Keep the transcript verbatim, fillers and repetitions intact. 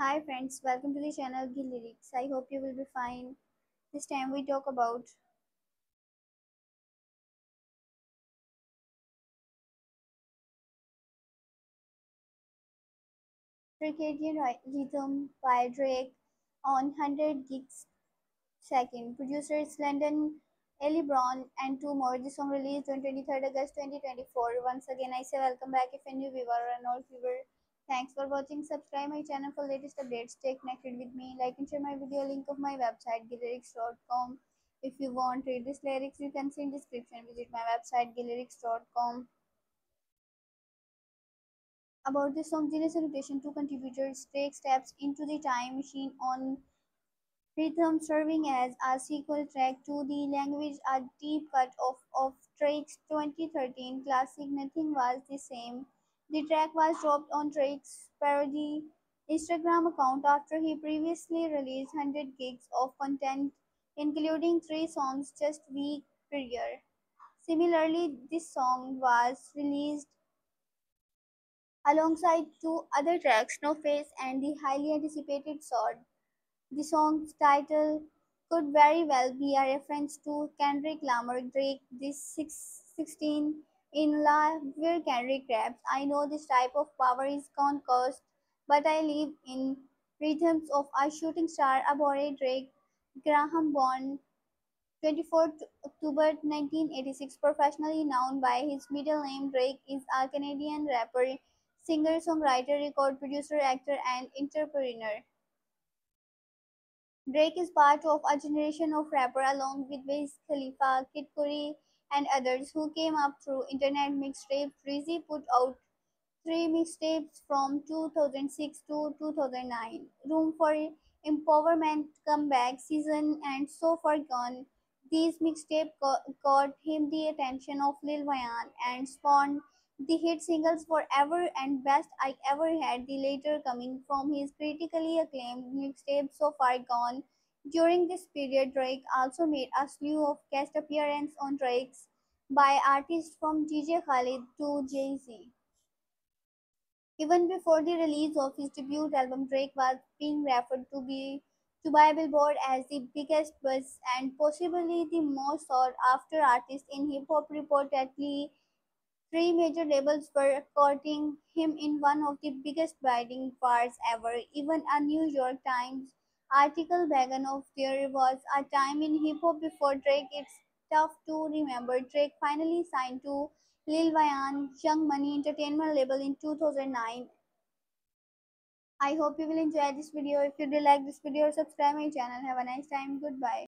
Hi friends, welcome to the channel Gilly Ricks. I hope you will be fine. This time we talk about Circadian Rhythm by Drake on one hundred gigs second. Producers London Ellie Braun and two more. The song released on twenty-third August twenty twenty-four. Once again I say welcome back if a new viewer or an old viewer. Thanks for watching. Subscribe my channel for latest updates. Stay connected with me. Like and share my video. Link of my website gilly rics dot com. If you want to read this lyrics, you can see in description. Visit my website gilly rics dot com. About this song, Genius Annotation, two contributors take steps into the time machine on rhythm, serving as a sequel track to the language, a deep cut off of Drake's twenty thirteen classic Nothing Was the Same. The track was dropped on Drake's parody Instagram account after he previously released one hundred gigs of content, including three songs just a week prior. Similarly, this song was released alongside two other tracks, No Face and the highly anticipated Sword. The song's title could very well be a reference to Kendrick Lamar Drake This sixteen in Love, where Kendrick raps, "I know this type of power is gone cost, but I live in rhythms of a shooting star." Aubrey Drake Graham, born twenty-fourth October nineteen eighty-six, professionally known by his middle name Drake, is a Canadian rapper, singer, songwriter, record producer, actor, and entrepreneur. Drake is part of a generation of rappers along with Wiz Khalifa, Kid Cudi, and others who came up through internet mixtapes. Drizzy put out three mixtapes from two thousand six to two thousand nine. Room for Empowerment, Comeback Season, and So Far Gone. These mixtapes got him the attention of Lil Wayne and spawned the hit singles Forever and Best I Ever Had, the latter coming from his critically acclaimed mixtape So Far Gone. During this period, Drake also made a slew of guest appearances on tracks by artists from D J Khaled to Jay-Z. Even before the release of his debut album, Drake was being referred to be to by Billboard as the biggest buzz and possibly the most sought-after artist in hip-hop. Reportedly, three major labels were courting him in one of the biggest bidding wars ever. Even a New York Times article began of "There was a time in hip-hop before Drake, it's tough to remember." Drake finally signed to Lil Wayne's Young Money Entertainment label in two thousand nine. I hope you will enjoy this video. If you do, like this video or subscribe my channel. Have a nice time. Goodbye.